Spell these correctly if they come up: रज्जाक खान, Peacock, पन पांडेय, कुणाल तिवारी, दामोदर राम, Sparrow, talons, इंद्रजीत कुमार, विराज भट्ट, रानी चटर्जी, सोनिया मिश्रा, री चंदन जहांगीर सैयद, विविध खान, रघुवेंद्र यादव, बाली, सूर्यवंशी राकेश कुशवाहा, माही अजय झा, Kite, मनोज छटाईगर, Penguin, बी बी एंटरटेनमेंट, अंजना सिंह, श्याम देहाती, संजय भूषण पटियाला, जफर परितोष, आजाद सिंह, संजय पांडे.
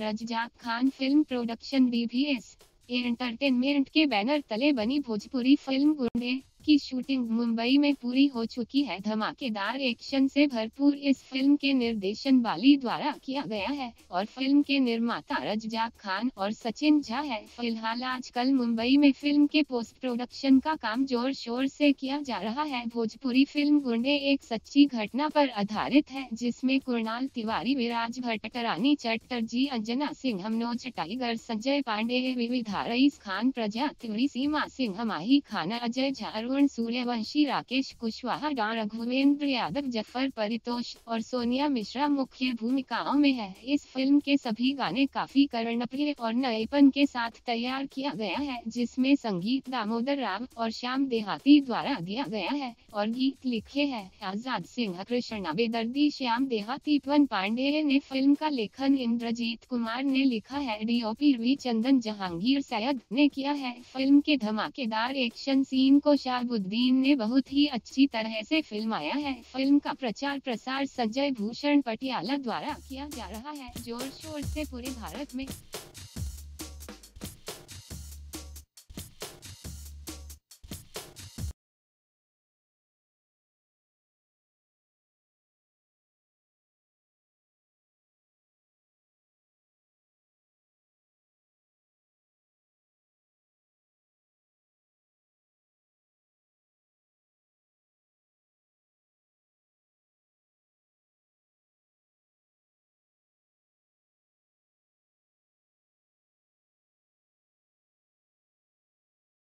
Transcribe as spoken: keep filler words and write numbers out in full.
रज्जाक खान film production बी बी एंटरटेनमेंट के banner तले बनी भोजपुरी फिल्म गुंडे की शूटिंग मुंबई में पूरी हो चुकी है। धमाकेदार एक्शन से भरपूर इस फिल्म के निर्देशन बाली द्वारा किया गया है और फिल्म के निर्माता रज्जाक खान और सचिन झा है। फिलहाल आजकल मुंबई में फिल्म के पोस्ट प्रोडक्शन का काम जोर शोर से किया जा रहा है। भोजपुरी फिल्म गुंडे एक सच्ची घटना पर आधारित है, जिसमें कुणाल तिवारी, विराज भट्ट, रानी चटर्जी, अंजना सिंह, मनोज छटाईगर, संजय पांडे, विविध खान, प्रजा सीमा सिंह, माही अजय झा, सूर्यवंशी राकेश कुशवाहा, रघुवेंद्र यादव, जफर परितोष और सोनिया मिश्रा मुख्य भूमिकाओं में है। इस फिल्म के सभी गाने काफी कर्णप्रिय और नएपन के साथ तैयार किया गया है, जिसमें संगीत दामोदर राम और श्याम देहाती द्वारा दिया गया है और गीत लिखे हैं आजाद सिंह, कृष्णा बेदर्दी, श्याम देहाती, पन पांडेय ने। फिल्म का लेखन इंद्रजीत कुमार ने लिखा है। डीओपी री चंदन जहांगीर सैयद ने किया है। फिल्म के धमाकेदार एक्शन सीन को शायद बुद्दीन ने बहुत ही अच्छी तरह से फिल्माया है। फिल्म का प्रचार प्रसार संजय भूषण पटियाला द्वारा किया जा रहा है। जोर शोर से पूरे भारत में